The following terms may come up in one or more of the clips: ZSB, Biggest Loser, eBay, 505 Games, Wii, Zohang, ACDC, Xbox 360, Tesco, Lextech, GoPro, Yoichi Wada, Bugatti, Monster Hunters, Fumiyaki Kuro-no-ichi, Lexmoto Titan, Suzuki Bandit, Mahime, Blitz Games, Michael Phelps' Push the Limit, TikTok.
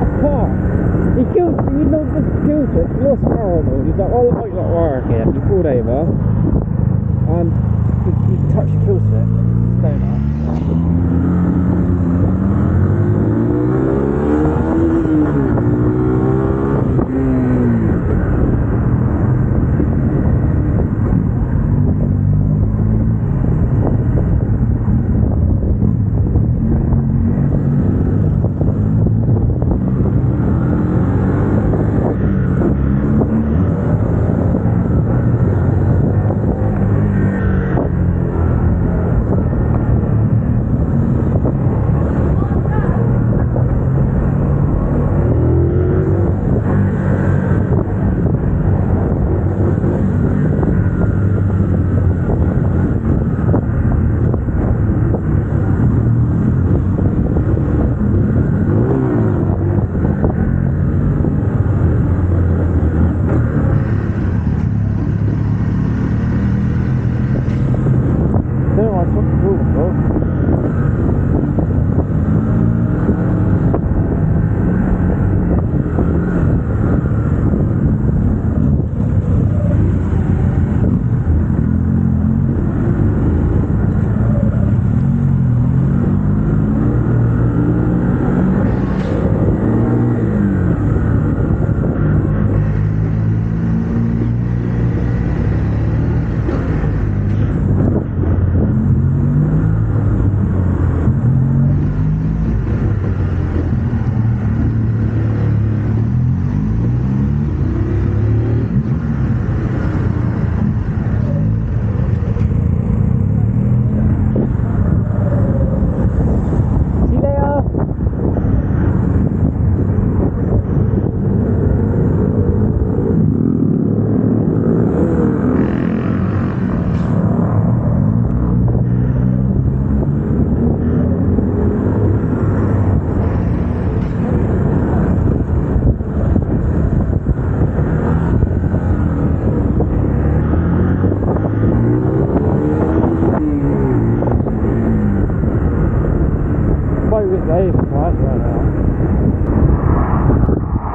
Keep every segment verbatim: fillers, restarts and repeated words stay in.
apart. You killed, you know, the scooter, it's your horrible. He's like, oh, the bike's not working. And he pulled over and he, he touched the killset.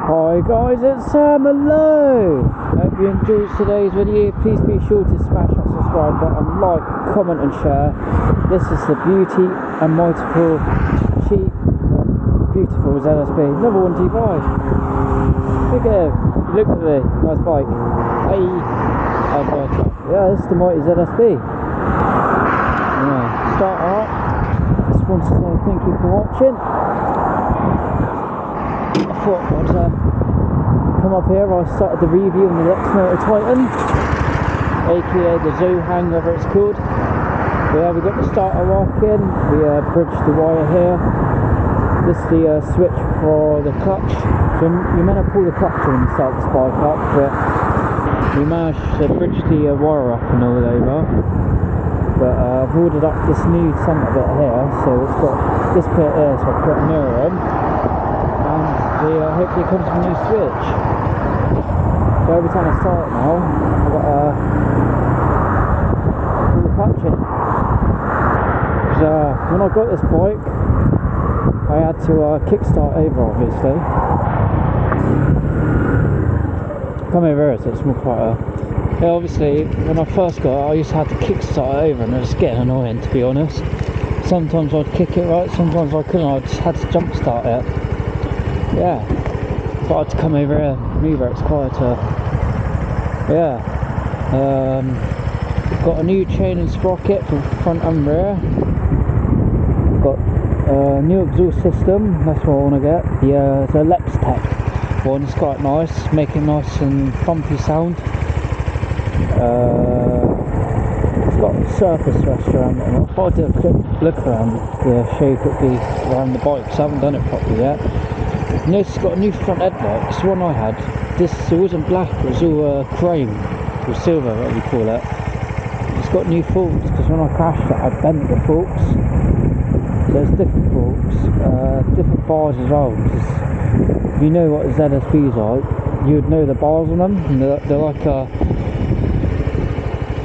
Hi guys, it's Sam, hello! Hope you enjoyed today's video. Please be sure to smash that subscribe button, like, comment and share. This is the beauty and multiple, cheap, beautiful Z S B number one T five. Look at him, look at this, nice bike. Hey. Yeah, this is the mighty Z S B. Yeah. Start up. Just want to say thank you for watching. I thought I'd uh, come up here. I started the review on the Lexmoto Titan, aka the Zohang, whatever it's called. Yeah, we got the starter lock in, we uh, bridged the wire here. This is the uh, switch for the clutch. So you're meant to pull the clutch in and start the spike up, but we managed to bridge the uh, wire up and all over. But uh, I've ordered up this new centre bit here, so it's got this bit here, so I put a mirror in. The, uh, hopefully it comes with a new switch. So every time I start now, I've got a full clutch in. So uh, when I got this bike, I had to uh, kickstart over, obviously. Come over here, so it's more quieter. Yeah, obviously, when I first got it, I used to have to kickstart over, and it was getting annoying, to be honest. Sometimes I'd kick it right, sometimes I couldn't. I just had to jump start it. Yeah, thought I'd come over here, move here, it's quieter. Yeah, um, got a new chain and sprocket for front and rear. Got a uh, new exhaust system, that's what I want to get. The, uh, the Lextech one, it's quite nice, making nice and bumpy sound. Uh, it's got a surface rest around it. I thought I'd do a quick look around the show quickly around the bike, so I haven't done it properly yet. Notice it's got a new front headlight. It's the one I had. This it wasn't black, it was all uh, chrome or silver, whatever you call it. It's got new forks because when I crashed it, I bent the forks. So there's different forks, uh, different bars as well. If you know what Z S Bs are, you would know the bars on them. They're, they're like a,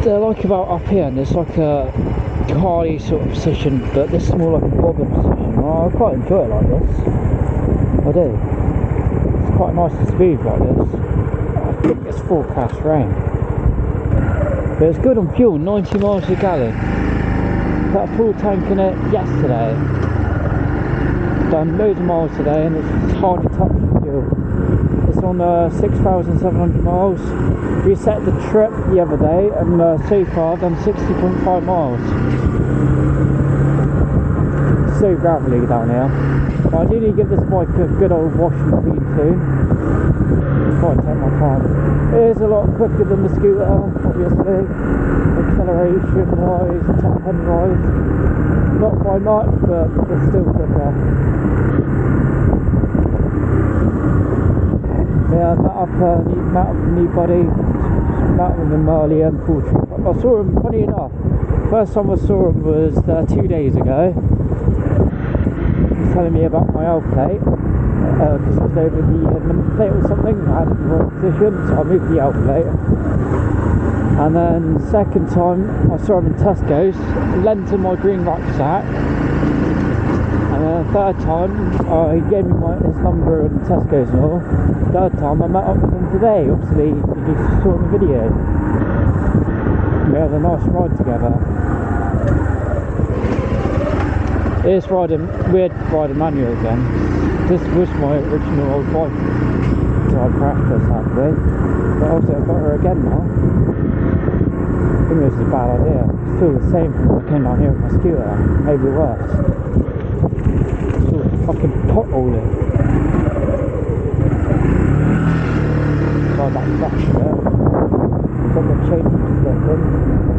they're like about up here, and it's like a carly sort of position, but this is more like a bobber position. I quite enjoy it like this. I do. quite nice and smooth like this. I think it's forecast rain, but it's good on fuel, ninety miles a gallon. Put a full tank in it yesterday, done loads of miles today, and it's hardly touched fuel. It's on uh, six thousand seven hundred miles. We set the trip the other day, and uh, so far I've done sixty point five miles. So gravelly down here. I do need to give this bike a good old wash and clean too. Quite take my time. It is a lot quicker than the scooter, obviously. Acceleration wise, top end wise, not by much, but it's still quicker. Yeah, I met up uh, met up with a new buddy. Met up with him earlier and pulled trip. I saw him, funny enough. First time I saw him was uh, two days ago. Telling me about my old plate because uh, I was over the admin plate or something, I had it in the wrong position, so I moved the old plate. And then second time I saw him in Tesco's, lent him my green rucksack, and then third time I gave him my, his number in Tesco's and all. Third time I met up with him today, obviously you saw in the video. We had a nice ride together. It's riding, weird riding manual again. This was my original old bike, so I crashed her sadly. But also I've got her again now. I think this is a bad idea. It's still the same from when I came down here with my scooter, maybe worse. It's all fucking potholing. Ride that crash there. Someone changed the thing.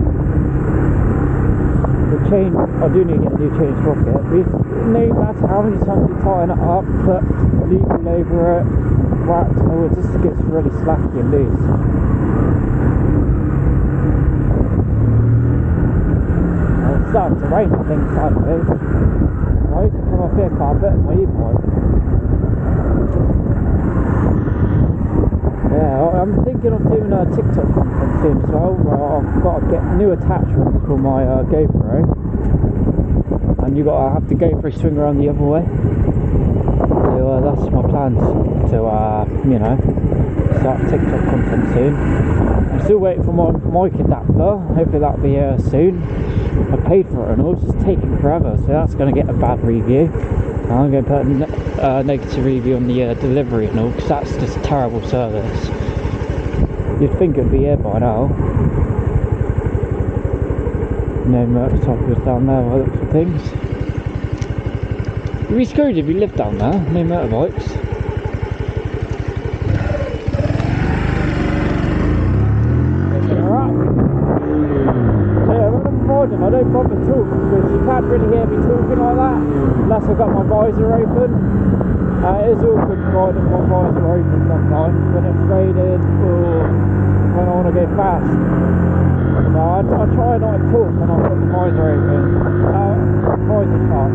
Chain, I do need to get a new chain sprocket. No matter how many times you tighten it up, put legal over it, wax and all, it just gets really slacky and loose. And it's starting to rain, I think, sadly. I used to come up here quite a bit in my e-bike. Yeah, I'm thinking of doing a TikTok content soon as well. Well, I've got to get new attachments for my uh, GoPro. And you've got to have the GoPro swing around the other way. So uh, that's my plans to, uh, you know, start TikTok content soon. I'm still waiting for my mic adapter. Hopefully that'll be here soon. I paid for it and all, it's just taking forever. So that's going to get a bad review. I'm going to put a ne uh, negative review on the uh, delivery and all, because that's just a terrible service. You'd think it'd be here by now. No merch toppers down there by the looks of things. You'd be screwed if you lived down there, no motorbikes. It's a wrap. Yeah, when I'm riding I don't bother talking because you can't really hear me talking like that unless I've got my visor open. Uh, it is awkward riding my visor open sometimes when it's raining or when I want to go fast. No, I, I try not to talk when I've got the visor open. Uh, visor part.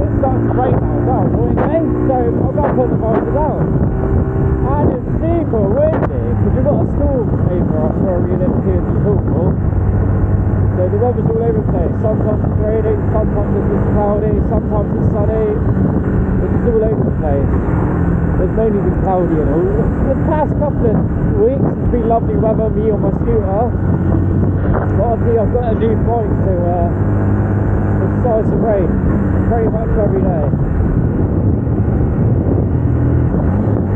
It's starting to rain now as well, annoyingly, so I've got to put the visor down. And it's super windy, because we've got a storm over us where we live here in the pool. So the weather's all over the place. Sometimes it's raining, sometimes it's just cloudy, sometimes it's sunny. It's all over the place. It's mainly been cloudy and all. The past couple of weeks it's been lovely weather, me on my scooter. But obviously I've got a new bike, so uh, it starts to rain pretty much every day.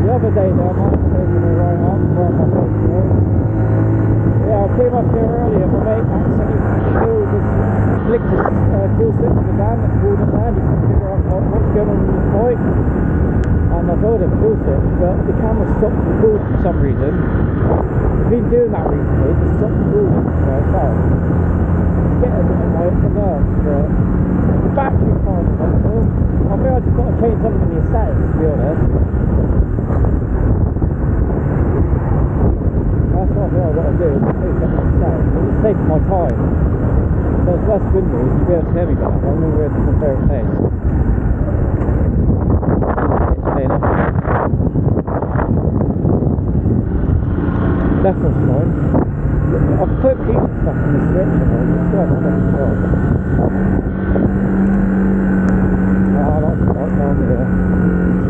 The other day though, I might have taken a ride up around my place. Yeah, I came up here earlier, my mate actually killed his flicked his uh, kill switch in the van and pulled him down. He couldn't figure out what's going on with his bike. And I told him to pause it, but the camera stopped recording for some reason. I've been doing that recently, it just stopped recording by itself. It's getting a bit of a nerve, but the battery's fine. I think I've just got to change something in the settings, to be honest. That's what I think I've got to do, is change something in the settings. It's taking my time. So it's less windows, you'll be able to hear me better, I'm going to go to my favourite place. Left or right. I've put heat stuff in the switch and all, it's quite strange as well. Yeah, I like to bike down here.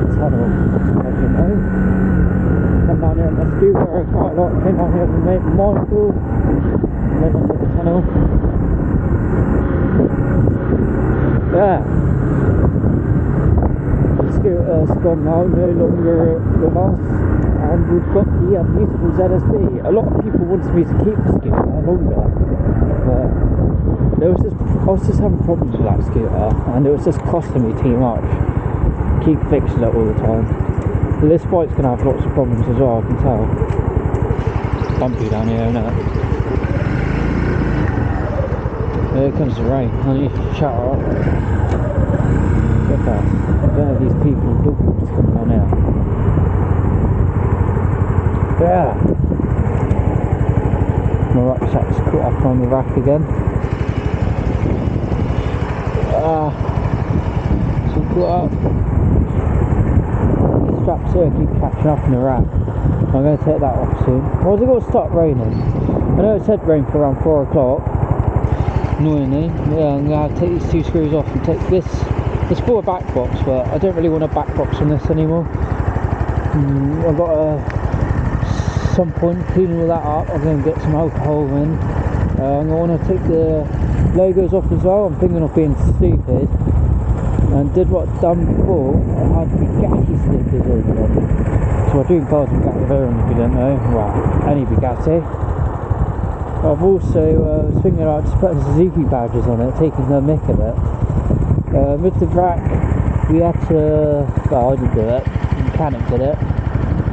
It's a tunnel. uh, quite a lot. Came down here with Michael and then onto the tunnel. Yeah. The scooter's gone now, no longer with us, and we've got the uh, beautiful Z S B. A lot of people wanted me to keep the scooter longer, but there was just, I was just having problems with that scooter, and it was just costing me too much. Keep fixing it all the time. This bike's going to have lots of problems as well, I can tell. Bumpy down here, isn't it? Here comes the rain. I need to shut up. Look at that. I don't know if these people do come down here. Yeah. My rucksack's caught up on the rack again. Ah. It's all caught up. Straps here keep catching up in the rack. I'm going to take that off soon. Why's it going to start raining? I know it said rain for around four o'clock. Annoyingly, yeah, I'm going to take these two screws off and take this. It's for a back box, but I don't really want a back box on this anymore. Mm, I've got to, some point, clean all that up. I'm going to get some alcohol in. Uh, I'm going to want to take the logos off as well. I'm thinking of being stupid. And did what I'd done before, I had Bugatti stickers over them. So I do cars and Bugatti, if you don't know, well, any Bugatti. I've also uh, was thinking about just putting Suzuki badges on it, taking the mick of it. Uh, with the rack, we had to, well I didn't do it, the mechanic did it.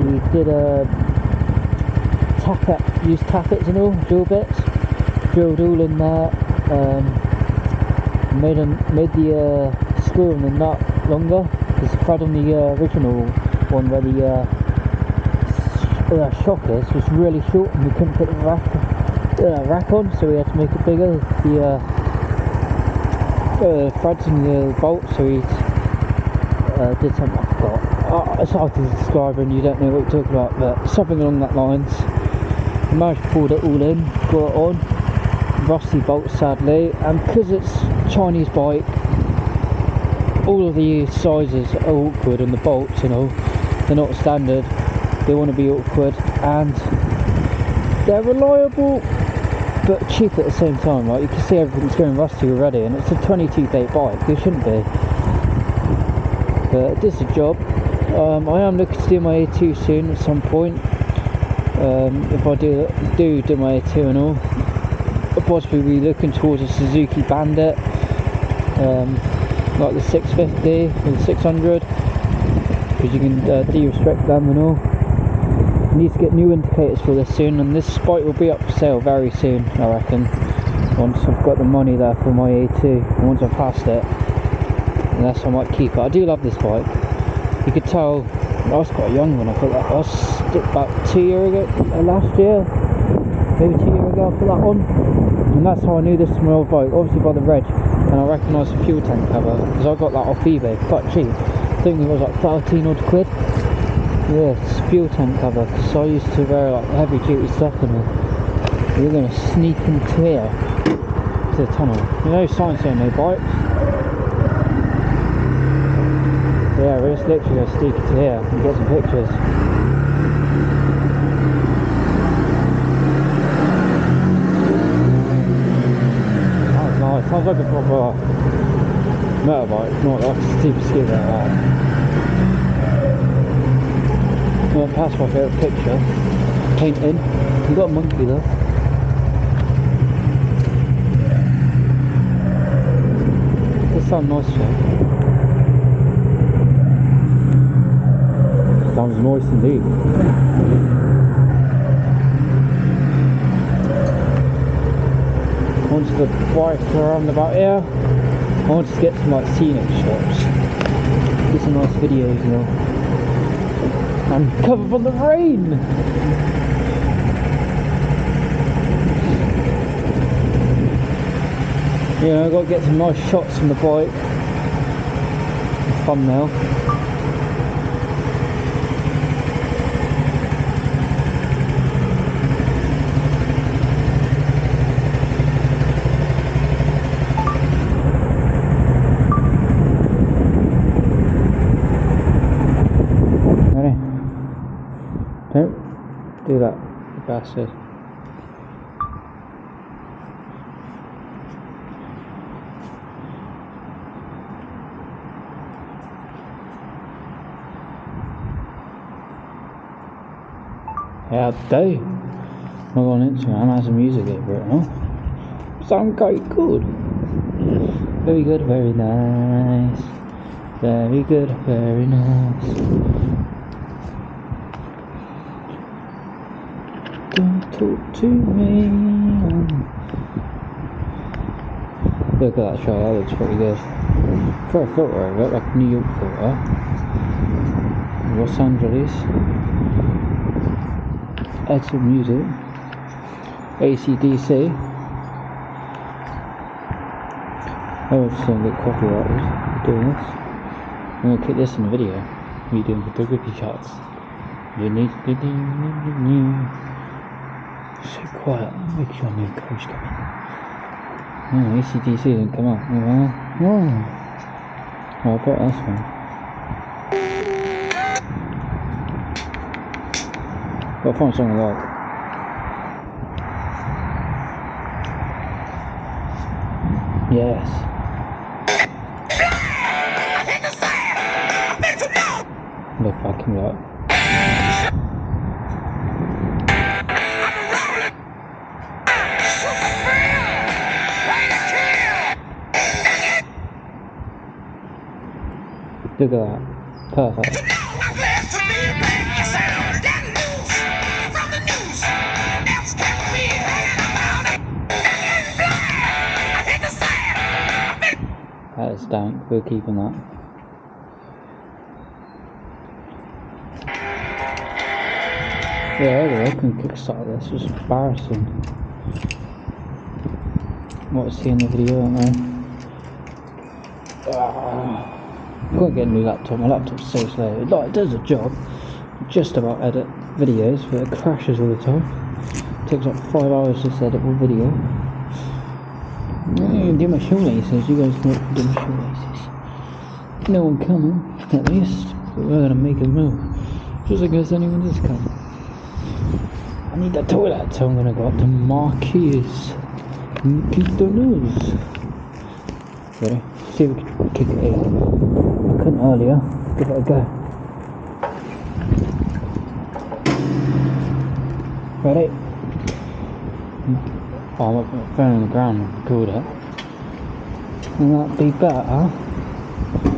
We did a tappet, used tappets and all, drill bits, drilled all in there, um, made, a, made the uh, screw on the nut longer, because thread on the uh, original one where the uh, uh, shock is was really short and we couldn't put the rack, uh, rack on, so we had to make it bigger. The uh, uh, threads in the bolt, so we uh, did something I forgot. Uh, it's hard to describe and you don't know what we're talking about, but something along that lines. Managed to pull it all in, got it on, rusty bolt sadly, and because it's Chinese bike, all of the sizes are awkward and the bolts and all, they're not standard, they want to be awkward, and they're reliable but cheap at the same time. Like you can see everything's going rusty already, and it's a twenty-two date bike, it shouldn't be, but it does the job. um, I am looking to do my A two soon at some point. um, if I do, do do my A two and all, I'll possibly be looking towards a Suzuki Bandit, um, like the six fifty and the six hundred, because you can uh, de-restrict them and all. I need to get new indicators for this soon, and this bike will be up for sale very soon I reckon, once I've got the money there for my A two, and once I've passed it, unless I might keep it. I do love this bike. You could tell I was quite young when I put that, I was about two years ago, last year, maybe two years ago I put that on, and that's how I knew this was my old bike, obviously by the reg. And I recognise the fuel tank cover, because I got that off eBay, quite cheap. I think it was like thirteen odd quid. Yeah, it's fuel tank cover, because I used to wear like heavy duty stuff in it. We're going to sneak and clear to the tunnel. You know, signs saying no bikes. Yeah, we're just literally going to sneak into here and get some pictures. Sounds like a proper motorbike, not like a steep skid like that. I went past my favourite picture, painting. You got a monkey though. Does sound nice though. Sounds nice indeed. Once the bike's around about here, I want to get some like scenic shots, get some nice videos now. I'm covered from the rain! Yeah, I've got to get some nice shots from the bike. Thumbnail. do that bastard. Yeah, I do. I'm going into it. I'm having some music over it, huh? Sound quite good. Very good, very nice. Very good, very nice. Don't talk to me. Look at that shot, that looks pretty good. Try a filter over it, like a New York filter. Los Angeles. Excellent music. A C D C. I want some good copywriters doing this. I'm going to put this in the video. Me doing photography shots. So quiet. Make sure no ghost coming. Oh, A C D C didn't come up. Oh, oh. Oh, I bought this one. Gotta find something like. Yes. Look, I can like. Look at that. Perfect. That is dank, we're keeping that. Yeah, I can kickstart this, it's just embarrassing. What's he in the video, aren't I? Ah, I've got to get a new laptop, my laptop's so slow. It, like, it does a job, just about edit videos, but it crashes all the time. It takes like five hours just to edit one video. I do my shoelaces, you guys don't do my shoelaces. No one coming, at least, but we're gonna make a move. Just in case anyone is coming. I need the toilet, so I'm gonna go up to Marquise. Marquise don't lose. Ready? See if we can kick it in. I couldn't earlier, give it a go. Ready? Oh, I'm up my phone on the ground and record it. That'd be better.